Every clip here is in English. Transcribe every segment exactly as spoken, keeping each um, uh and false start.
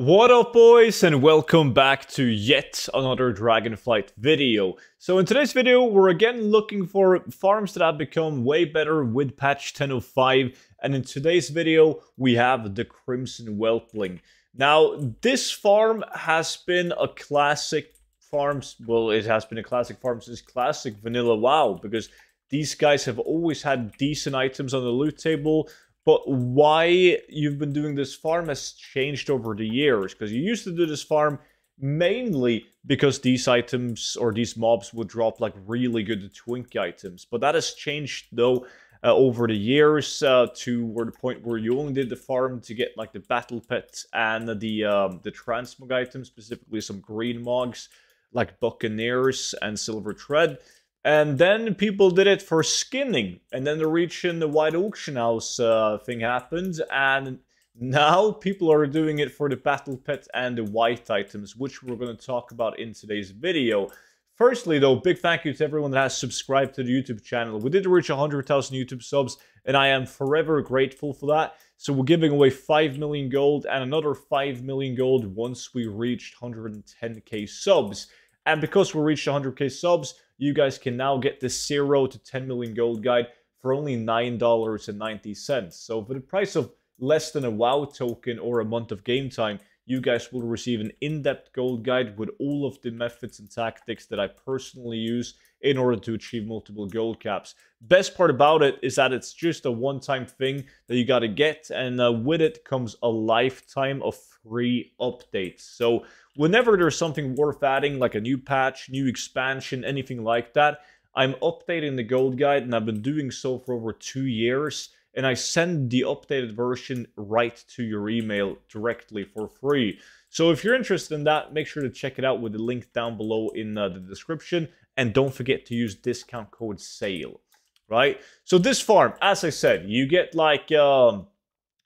What up, boys, and welcome back to yet another Dragonflight video. So in today's video, we're again looking for farms that have become way better with patch ten oh five, and in today's video, we have the Crimson Whelpling. Now, this farm has been a classic farm, well, it has been a classic farm since classic vanilla WoW, because these guys have always had decent items on the loot table. But why you've been doing this farm has changed over the years, because you used to do this farm mainly because these items or these mobs would drop like really good twink items. But that has changed though uh, over the years uh, to where the point where you only did the farm to get like the battle pet and the um, the transmog items, specifically some green mogs like Buccaneers and Silver Tread. And then people did it for skinning, and then the reach in the wide auction house uh, thing happened, and now people are doing it for the battle pet and the white items, which we're going to talk about in today's video. Firstly though, big thank you to everyone that has subscribed to the YouTube channel. We did reach one hundred thousand YouTube subs, and I am forever grateful for that. So we're giving away five million gold and another five million gold once we reached one hundred ten K subs. And because we reached one hundred K subs, you guys can now get the zero to ten million gold guide for only nine dollars and ninety cents. So for the price of less than a WoW token or a month of game time, you guys will receive an in-depth gold guide with all of the methods and tactics that I personally use in order to achieve multiple gold caps. Best part about it is that it's just a one-time thing that you gotta get, and uh, with it comes a lifetime of free updates. So whenever there's something worth adding, like a new patch, new expansion, anything like that, I'm updating the gold guide, and I've been doing so for over two years. And I send the updated version right to your email directly for free. So if you're interested in that, make sure to check it out with the link down below in uh, the description. And don't forget to use discount code SALE, right? So this farm, as I said, you get like um,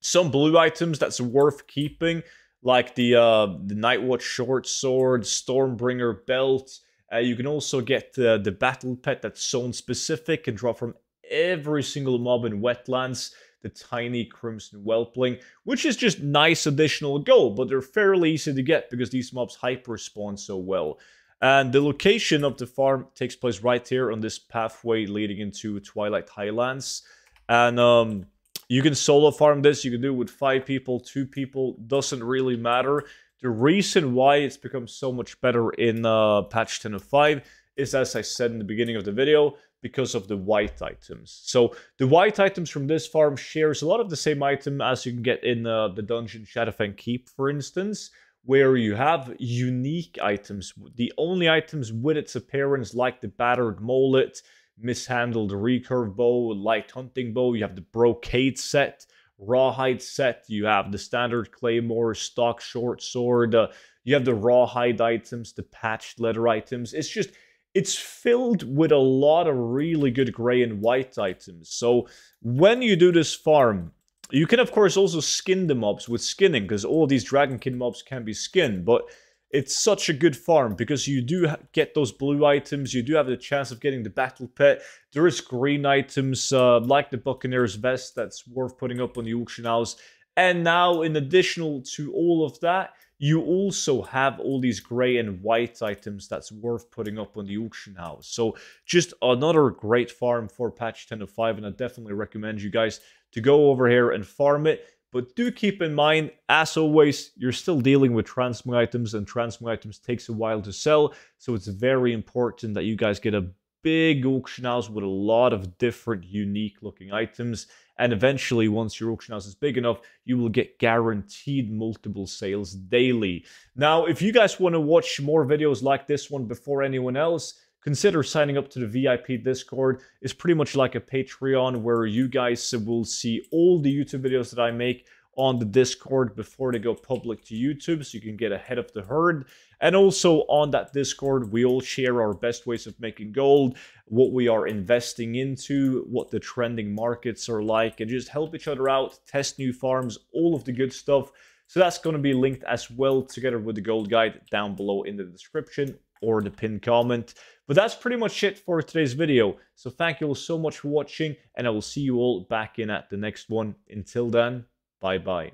some blue items that's worth keeping, like the, uh, the Nightwatch short sword, Stormbringer belt. Uh, you can also get uh, the battle pet that's zone specific and draw from every single mob in Wetlands, the tiny Crimson Whelpling, which is just nice additional gold, but they're fairly easy to get because these mobs hyper spawn so well. And the location of the farm takes place right here on this pathway leading into Twilight Highlands. And um, you can solo farm this, you can do it with five people, two people, doesn't really matter. The reason why it's become so much better in uh, patch ten oh five is, as I said in the beginning of the video, because of the white items. So the white items from this farm shares a lot of the same item as you can get in uh, the dungeon Shadowfang Keep, for instance, where you have unique items. The only items with its appearance, like the battered mullet, mishandled recurve bow, light hunting bow, you have the brocade set, rawhide set, you have the standard claymore, stock short sword, uh, you have the rawhide items, the patched leather items. It's just... it's filled with a lot of really good gray and white items. So when you do this farm, you can of course also skin the mobs with skinning, because all these dragonkin mobs can be skinned, but it's such a good farm because you do get those blue items, you do have the chance of getting the battle pet. There is green items uh, like the Buccaneer's vest that's worth putting up on the auction house. And now, in addition to all of that, you also have all these gray and white items that's worth putting up on the auction house. So just another great farm for patch ten oh five, and I definitely recommend you guys to go over here and farm it. But do keep in mind, as always, you're still dealing with transmog items, and transmog items takes a while to sell. So it's very important that you guys get a big auction house with a lot of different unique looking items, and eventually once your auction house is big enough, you will get guaranteed multiple sales daily. Now, if you guys want to watch more videos like this one before anyone else, consider signing up to the V I P Discord. It's pretty much like a Patreon, where you guys will see all the YouTube videos that I make on the Discord before they go public to YouTube, so you can get ahead of the herd. And also on that Discord, we all share our best ways of making gold, what we are investing into, what the trending markets are like, and just help each other out, test new farms, all of the good stuff. So that's going to be linked as well together with the gold guide down below in the description or the pinned comment. But that's pretty much it for today's video. So thank you all so much for watching, and I will see you all back in at the next one. Until then, bye-bye.